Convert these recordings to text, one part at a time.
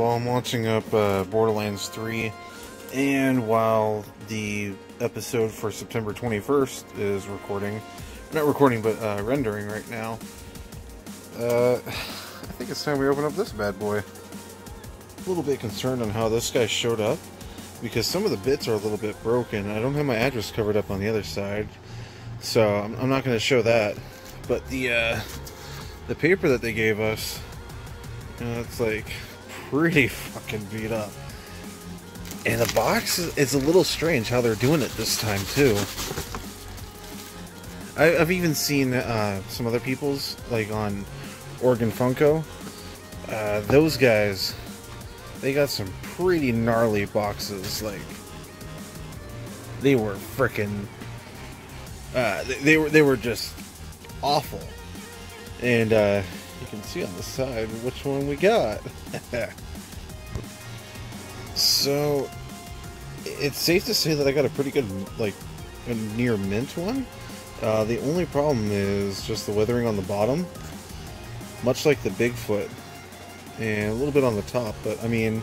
Well, I'm watching up Borderlands 3, and while the episode for September 21st is rendering right now, I think it's time we open up this bad boy. A little bit concerned on how this guy showed up, because some of the bits are a little bit broken. I don't have my address covered up on the other side, so I'm not going to show that. But the paper that they gave us, you know, it's like pretty fucking beat up. And the box is a little strange how they're doing it this time too. I've even seen some other people's, like on Oregon Funko. Those guys, they got some pretty gnarly boxes. Like, they were freaking, they were just awful. And you can see on the side which one we got. So it's safe to say that I got a pretty good, like, a near mint one. The only problem is just the weathering on the bottom, much like the Bigfoot, and a little bit on the top. But I mean,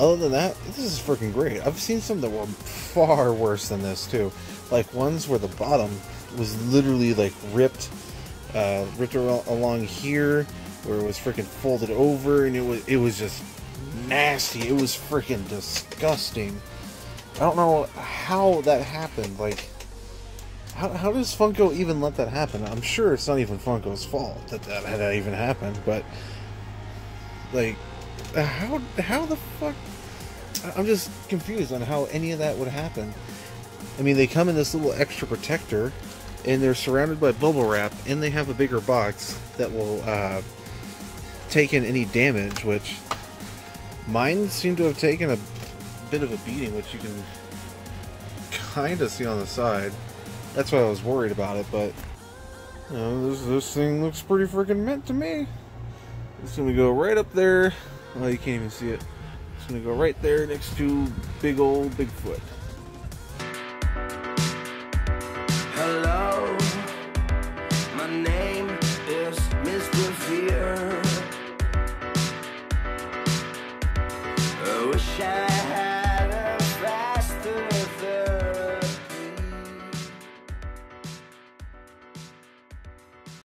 other than that, this is freaking great. I've seen some that were far worse than this too, like ones where the bottom was literally like ripped along here, where it was freaking folded over, and it was just nasty. It was freaking disgusting. I don't know how that happened. Like, how does Funko even let that happen? I'm sure it's not even Funko's fault that even happened, but like, how the fuck? I'm just confused on how any of that would happen. I mean, they come in this little extra protector, and they're surrounded by bubble wrap, and they have a bigger box that will take in any damage, which mine seem to have taken a bit of a beating, which you can kind of see on the side. That's why I was worried about it, but you know, this thing looks pretty freaking mint to me. It's gonna go right up there. Oh, you can't even see it. It's gonna go right there next to big old Bigfoot. Hello, my name is Mr. Fear. I wish I